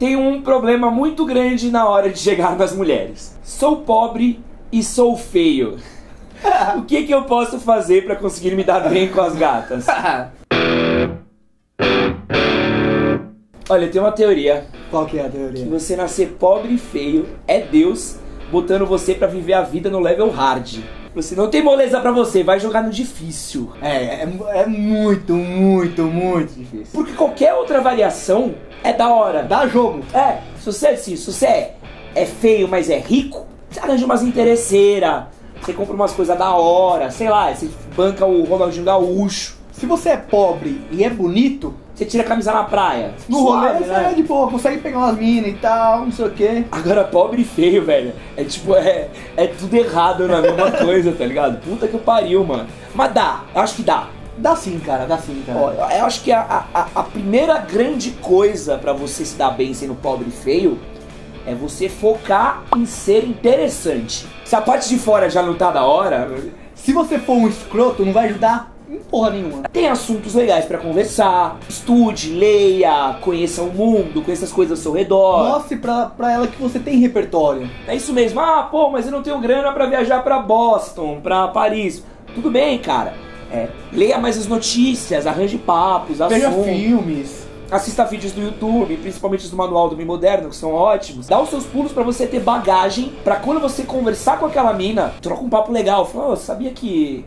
tem um problema muito grande na hora de chegar nas mulheres. Sou pobre e sou feio. O que que eu posso fazer para conseguir me dar bem com as gatas? Olha, eu tenho uma teoria. Qual que é a teoria? Que você nascer pobre e feio é Deus botando você pra viver a vida no level hard. Você não tem moleza pra você, vai jogar no difícil. É muito, muito, muito difícil. Porque qualquer outra variação é da hora. Dá jogo. É, se você é feio, mas é rico, você arranja umas interesseiras, você compra umas coisas da hora, sei lá, você banca o Ronaldinho Gaúcho. Se você é pobre e é bonito, você tira a camisa na praia. No rolê, você é de boa, consegue pegar umas minas e tal, não sei o quê. Agora, pobre e feio, velho, é tipo, é tudo errado na mesma coisa, tá ligado? Puta que pariu, mano. Mas dá, eu acho que dá. Dá sim, cara, dá sim, cara. Ó, eu acho que a primeira grande coisa pra você se dar bem sendo pobre e feio é você focar em ser interessante. Se a parte de fora já não tá da hora... Se você for um escroto, não vai ajudar porra nenhuma. Tem assuntos legais pra conversar, estude, leia, conheça o mundo, conheça as coisas ao seu redor. Mostre pra ela que você tem repertório. É isso mesmo. Ah, pô, mas eu não tenho grana pra viajar pra Boston, pra Paris. Tudo bem, cara. Leia mais as notícias, arranje papos, assuntos. Veja filmes. Assista vídeos do YouTube, principalmente os do Manual do Homem Moderno, que são ótimos. Dá os seus pulos pra você ter bagagem, pra quando você conversar com aquela mina, troca um papo legal. Fala, oh, sabia que...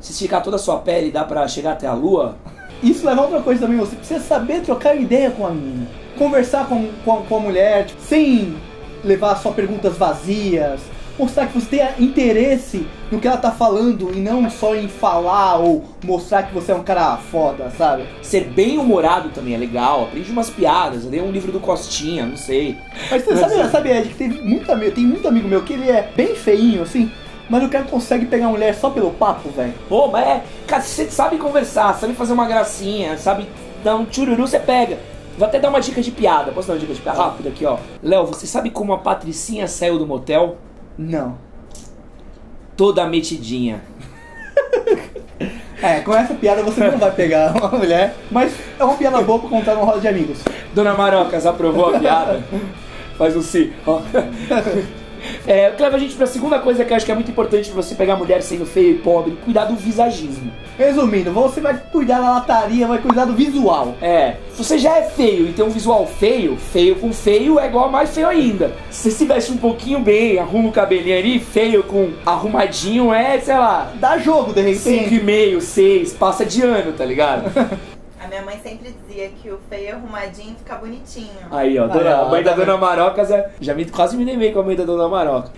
se esticar toda a sua pele dá pra chegar até a lua? Isso leva a outra coisa também, você precisa saber trocar ideia com a mina. Conversar com a mulher, tipo, sem levar só perguntas vazias. Mostrar que você tem interesse no que ela tá falando e não só em falar ou mostrar que você é um cara foda, sabe? Ser bem humorado também é legal, aprende umas piadas, lê um livro do Costinha, não sei. Mas você sabe Ed, que tem muito amigo meu que ele é bem feinho, assim. Mas o cara consegue pegar a mulher só pelo papo, velho. Pô, mas cara, você sabe conversar, sabe fazer uma gracinha, sabe dar um tchururu, você pega. Vou até dar uma dica de piada. Posso dar uma dica de piada rápida aqui, ó? Léo, você sabe como a Patricinha saiu do motel? Não. Toda metidinha. Com essa piada você não vai pegar uma mulher, mas é uma piada boa pra contar numa roda de amigos. Dona Marocas aprovou a piada? Faz um si, ó. Que leva a gente pra segunda coisa que eu acho que é muito importante pra você pegar mulher sendo feia e pobre: cuidar do visagismo. Resumindo, você vai cuidar da lataria, vai cuidar do visual. Se você já é feio e tem um visual feio, feio com feio é igual a mais feio ainda. Se você se veste um pouquinho bem, arruma o cabelinho ali, feio com arrumadinho sei lá, dá jogo de repente. 5,5, 6, passa de ano, tá ligado? A minha mãe sempre dizia que o feio arrumadinho fica bonitinho. Aí, ó, a mãe da Dona Marocas já quase me lembrei com a mãe da Dona Marocas.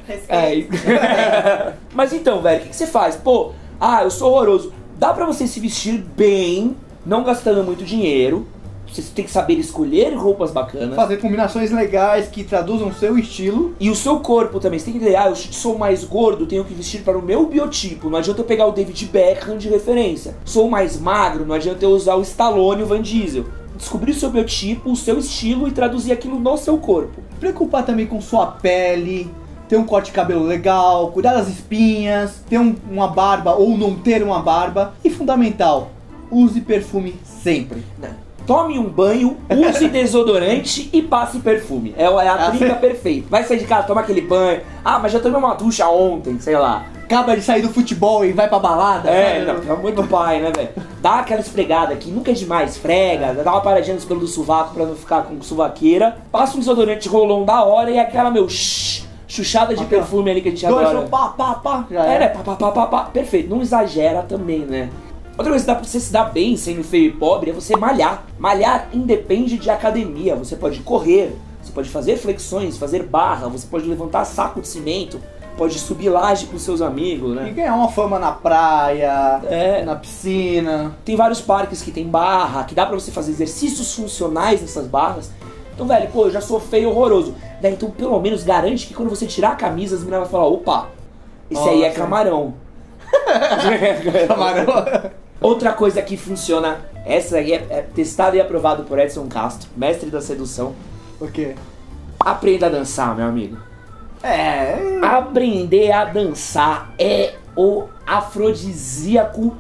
Mas então, velho, o que você faz? Pô, eu sou horroroso. Dá pra você se vestir bem, não gastando muito dinheiro. Você tem que saber escolher roupas bacanas. Fazer combinações legais que traduzam o seu estilo. E o seu corpo também. Você tem que entender, eu sou mais gordo, tenho que vestir para o meu biotipo. Não adianta eu pegar o David Beckham de referência. Sou mais magro, não adianta eu usar o Stallone e o Van Diesel. Descobrir o seu biotipo, o seu estilo e traduzir aquilo no seu corpo. Preocupar também com sua pele. Ter um corte de cabelo legal, cuidar das espinhas. Ter uma barba ou não ter uma barba. E fundamental, use perfume sempre. Não. Tome um banho, use desodorante e passe perfume. É a trinca perfeita. Vai sair de casa, toma aquele banho. Ah, mas já tomei uma ducha ontem, sei lá. Acaba de sair do futebol e vai pra balada. Não, é muito pai, né, velho? Dá aquela esfregada aqui, nunca é demais. Esfrega, dá uma paradinha no pelo do sovaco pra não ficar com suvaqueira. Passa um desodorante rolão da hora e aquela, meu, chuchada de perfume ali que a gente adora. Dois, pá. Já é, né? Pá. Perfeito, não exagera também, né? Outra coisa que dá pra você se dar bem sendo feio e pobre é você malhar. Malhar independe de academia. Você pode correr, você pode fazer flexões, fazer barra, você pode levantar saco de cimento, pode subir laje com seus amigos, né? E ganhar uma fama na praia, na piscina. Tem vários parques que tem barra, que dá pra você fazer exercícios funcionais nessas barras. Então, velho, pô, eu já sou feio e horroroso. Daí, então, pelo menos, garante que quando você tirar a camisa, as meninas vão falar, opa, esse aí é camarão. Camarão. Outra coisa que funciona, essa aí é testada e aprovada por Edson Castro, mestre da sedução. O quê? Aprenda a dançar, meu amigo. Aprender a dançar é o afrodisíaco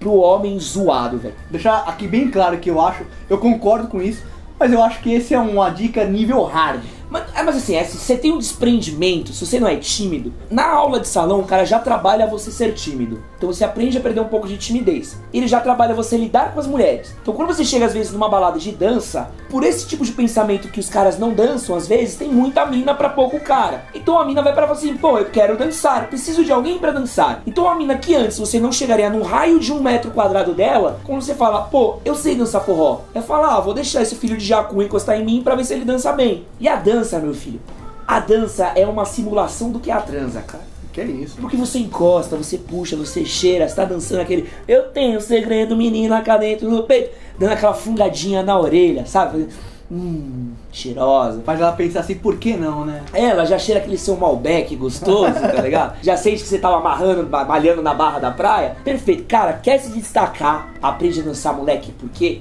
pro homem zoado, velho. Deixar aqui bem claro que eu concordo com isso, Mas eu acho que esse é uma dica nível hard. Mas assim, é, se você tem um desprendimento, se você não é tímido, na aula de salão o cara já trabalha você ser tímido. Então você aprende a perder um pouco de timidez. Ele já trabalha você lidar com as mulheres. Então quando você chega às vezes numa balada de dança, por esse tipo de pensamento que os caras não dançam, às vezes tem muita mina pra pouco cara. Então a mina vai pra falar assim, pô, eu quero dançar, preciso de alguém pra dançar. Então a mina que antes você não chegaria num raio de 1 metro quadrado dela, quando você fala, pô, eu sei dançar forró, é falar, ah, vou deixar esse filho de Jacu encostar em mim pra ver se ele dança bem. E a dança, meu filho, a dança é uma simulação do que é a transa, cara. Que é isso? Porque você encosta, você puxa, você cheira, você tá dançando aquele... Eu tenho segredo, menina, cá dentro do peito. Dando aquela fungadinha na orelha, sabe? Cheirosa. Faz ela pensar assim, por que não, né? Ela já cheira aquele seu Malbec gostoso, tá ligado? Já sente que você tava malhando na barra da praia. Perfeito. Cara, quer se destacar, aprende a dançar, moleque, porque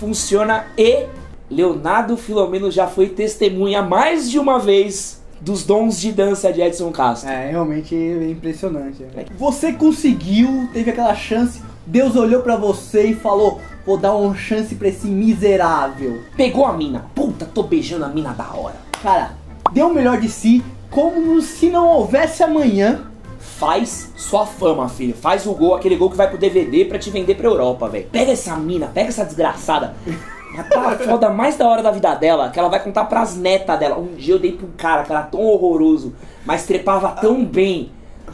funciona e... Leonardo Filomeno já foi testemunha mais de uma vez dos dons de dança de Edson Castro. É, realmente impressionante. É. Você conseguiu, teve aquela chance, Deus olhou pra você e falou, vou dar uma chance pra esse miserável. Pegou a mina, puta, tô beijando a mina da hora. Cara, deu o melhor de si, como se não houvesse amanhã. Faz sua fama, filho. Faz o gol, aquele gol que vai pro DVD pra te vender pra Europa, velho. Pega essa mina, pega essa desgraçada. Mas tá a foda mais da hora da vida dela, que ela vai contar pras netas dela. Um dia eu dei pra um cara que era tão horroroso, mas trepava tão bem,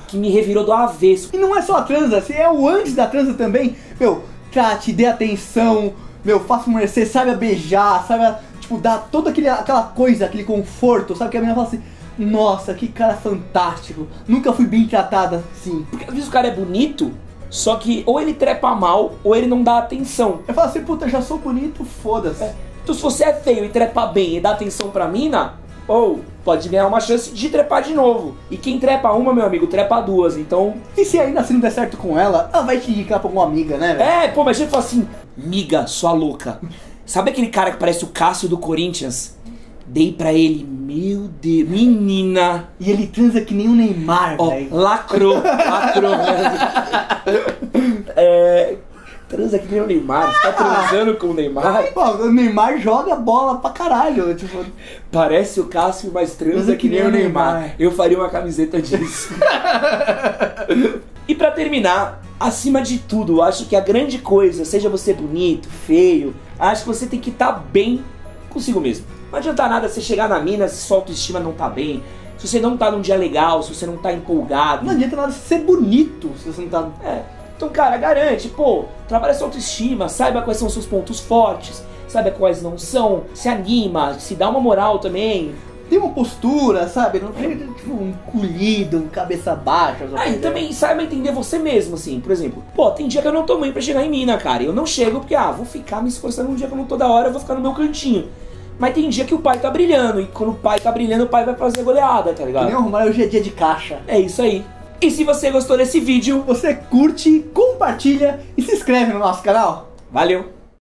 que me revirou do avesso. E não é só a transa, é o antes da transa também. Meu, trate, dê atenção, meu, faça uma mercê, saiba beijar, saiba, tipo, dar toda aquela coisa, aquele conforto, sabe? Que a menina fala assim, nossa, que cara fantástico, nunca fui bem tratada assim. Porque às vezes o cara é bonito, só que ou ele trepa mal, ou ele não dá atenção. Eu falo assim, puta, já sou bonito, foda-se. É. Então se você é feio e trepa bem e dá atenção pra mina, ou pode ganhar uma chance de trepar de novo. E quem trepa uma, meu amigo, trepa duas, então... E se ainda assim não der certo com ela, ela vai te indicar pra alguma amiga, né, velho? É, pô, mas a gente fala assim, miga, sua louca. Sabe aquele cara que parece o Cássio do Corinthians? Dei pra ele, meu Deus, menina. E ele transa que nem o Neymar, velho. Lacrou. É, transa que nem o Neymar, você tá transando com o Neymar? Pô, o Neymar joga bola pra caralho, tipo... Parece o Cássio, mas transa que nem o Neymar. Eu faria uma camiseta disso. E pra terminar, acima de tudo, acho que a grande coisa, seja você bonito, feio, acho que você tem que estar bem consigo mesmo. Não adianta nada você chegar na mina se sua autoestima não tá bem, se você não tá num dia legal, se você não tá empolgado. Não adianta nada ser bonito se você não tá... É. Então, cara, garante, pô, trabalha sua autoestima, saiba quais são os seus pontos fortes, saiba quais não são, se anima, se dá uma moral também. Tem uma postura, sabe? Não tem tipo, um colhido, um cabeça baixa. Ah, e também saiba entender você mesmo, assim. Por exemplo, pô, tem dia que eu não tô bem pra chegar em mina, cara. Eu não chego porque, ah, vou ficar me esforçando um dia que eu não tô da hora, eu vou ficar no meu cantinho. Mas tem dia que o pai tá brilhando, e quando o pai tá brilhando, o pai vai fazer goleada, tá ligado? Que nem arrumar hoje é dia de caixa. É isso aí. E se você gostou desse vídeo, você curte, compartilha e se inscreve no nosso canal. Valeu!